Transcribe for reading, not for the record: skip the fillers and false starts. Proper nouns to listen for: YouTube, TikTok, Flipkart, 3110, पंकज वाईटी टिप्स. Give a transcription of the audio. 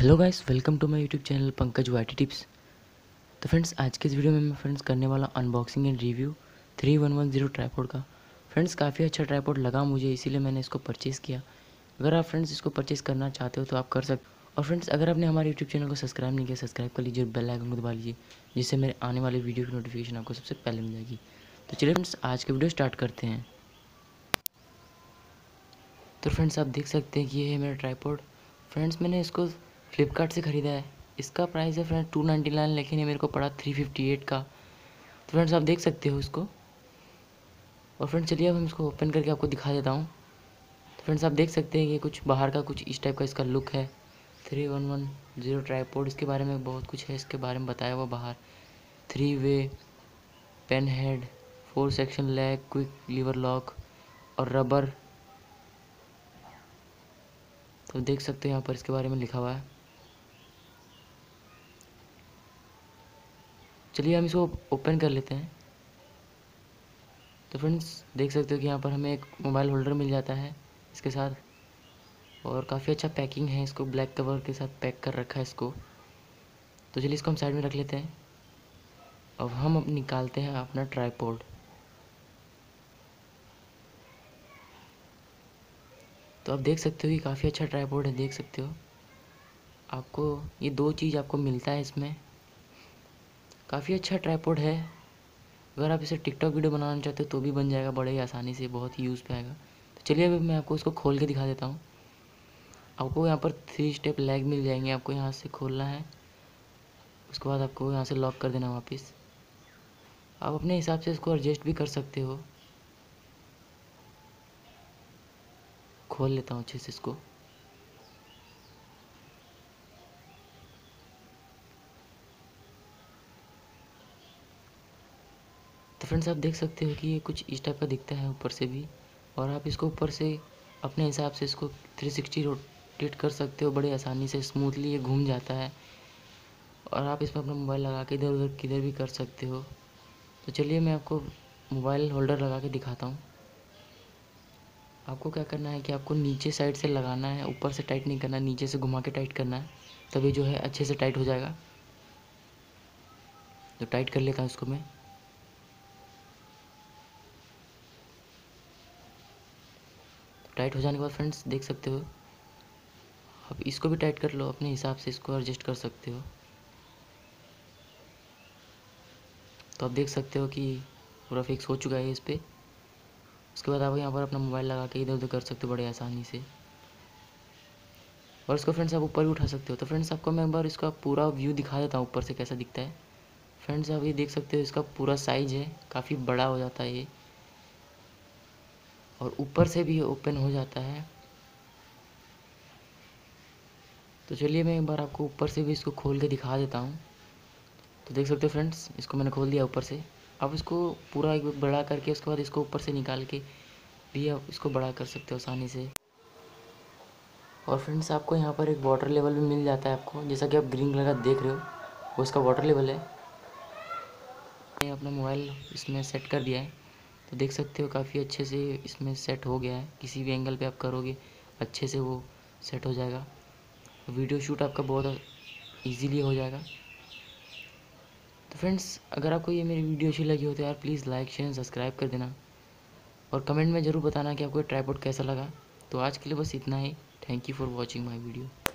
Hello guys, welcome to my YouTube channel पंकज वाईटी टिप्स। तो friends, आज के इस वीडियो में मैं फ्रेंड्स करने वाला अनबॉक्सिंग एंड रिव्यू 3110 ट्राइपॉड का। फ्रेंड्स, काफ़ी अच्छा ट्राइपॉड लगा मुझे, इसीलिए मैंने इसको परचेज़ किया। अगर आप फ्रेंड्स इसको परचेज़ करना चाहते हो तो आप कर सकते हो। और फ्रेंड्स, अगर आपने हमारे यूट्यूब चैनल को सब्सक्राइब नहीं किया, सब्सक्राइब कर लीजिए और बेल आइकन को दबा लीजिए, जिससे मेरे आने वाले वीडियो की नोटिफिकेशन आपको सबसे पहले मिल जाएगी। तो चलिए फ्रेंड्स, आज की वीडियो स्टार्ट करते हैं। तो फ्रेंड्स, आप देख सकते हैं कि ये है मेरा ट्राइपॉड। फ्रेंड्स, मैंने इसको फ्लिपकार्ट से ख़रीदा है। इसका प्राइस है फ्रेंड्स 299, लेकिन ये मेरे को पड़ा 358 का। तो फ्रेंड्स, आप देख सकते हो इसको। और फ्रेंड्स, चलिए अब हम इसको ओपन करके आपको दिखा देता हूँ। तो फ्रेंड्स, आप देख सकते हैं कि कुछ बाहर का कुछ इस टाइप का इसका लुक है। 3110 ट्राइपॉड, इसके बारे में बहुत कुछ है, इसके बारे में बताया हुआ बाहर। 3-वे pan head, 4 section leg, quick lever lock और रबर। तो देख सकते हो यहाँ पर इसके बारे में लिखा हुआ है। चलिए हम इसको ओपन कर लेते हैं। तो फ्रेंड्स, देख सकते हो कि यहाँ पर हमें एक मोबाइल होल्डर मिल जाता है इसके साथ, और काफ़ी अच्छा पैकिंग है। इसको ब्लैक कवर के साथ पैक कर रखा है इसको। तो चलिए इसको हम साइड में रख लेते हैं। अब हम निकालते हैं अपना ट्राइपॉड। तो आप देख सकते हो कि काफ़ी अच्छा ट्राइपॉड है। देख सकते हो, आपको ये 2 चीज़ आपको मिलता है इसमें। काफ़ी अच्छा ट्राइपॉड है। अगर आप इसे टिकटॉक वीडियो बनाना चाहते हो तो भी बन जाएगा, बड़े ही आसानी से, बहुत ही यूज़ पे आएगा। तो चलिए अभी मैं आपको इसको खोल के दिखा देता हूँ। आपको यहाँ पर 3 स्टेप लैग मिल जाएंगे। आपको यहाँ से खोलना है, उसके बाद आपको यहाँ से लॉक कर देना वापस। आप अपने हिसाब से इसको एडजस्ट भी कर सकते हो। खोल लेता हूँ अच्छे से इसको। तो फ्रेंड्स, आप देख सकते हो कि ये कुछ इस टाइप का दिखता है ऊपर से भी। और आप इसको ऊपर से अपने हिसाब से इसको 360 रोटेट कर सकते हो। बड़े आसानी से स्मूथली ये घूम जाता है। और आप इसमें अपना मोबाइल लगा के इधर उधर किधर भी कर सकते हो। तो चलिए मैं आपको मोबाइल होल्डर लगा के दिखाता हूँ। आपको क्या करना है कि आपको नीचे साइड से लगाना है, ऊपर से टाइट नहीं करना, नीचे से घुमा के टाइट करना है, तभी जो है अच्छे से टाइट हो जाएगा। तो टाइट कर लेता हूँ इसको मैं। टाइट हो जाने के बाद फ्रेंड्स, देख सकते हो, आप इसको भी टाइट कर लो अपने हिसाब से, इसको एडजस्ट कर सकते हो। तो आप देख सकते हो कि पूरा फिक्स हो चुका है इस पर। उसके बाद आप यहाँ पर अपना मोबाइल लगा के इधर उधर कर सकते हो बड़े आसानी से। और इसको फ्रेंड्स आप ऊपर भी उठा सकते हो। तो फ्रेंड्स, आपको मैं एक बार इसका पूरा व्यू दिखा देता हूँ ऊपर से कैसा दिखता है। फ्रेंड्स, आप ये देख सकते हो इसका पूरा साइज है, काफ़ी बड़ा हो जाता है ये। और ऊपर से भी ओपन हो जाता है। तो चलिए मैं एक बार आपको ऊपर से भी इसको खोल के दिखा देता हूँ। तो देख सकते हो फ्रेंड्स, इसको मैंने खोल दिया ऊपर से। आप इसको पूरा एक बड़ा करके उसके बाद इसको ऊपर से निकाल के भी आप इसको बड़ा कर सकते हो आसानी से। और फ्रेंड्स, आपको यहाँ पर एक वाटर लेवल भी मिल जाता है आपको, जैसा कि आप ग्रीन कलर का देख रहे हो, वो इसका वाटर लेवल है। मैंने अपना मोबाइल इसमें सेट कर दिया है। तो देख सकते हो काफ़ी अच्छे से इसमें सेट हो गया है। किसी भी एंगल पे आप करोगे अच्छे से वो सेट हो जाएगा। वीडियो शूट आपका बहुत ईजीली हो जाएगा। तो फ्रेंड्स, अगर आपको ये मेरी वीडियो अच्छी लगी हो तो यार प्लीज़ लाइक, शेयर, सब्सक्राइब कर देना। और कमेंट में ज़रूर बताना कि आपको ट्राइपॉड कैसा लगा। तो आज के लिए बस इतना ही। Thank you for watching my video.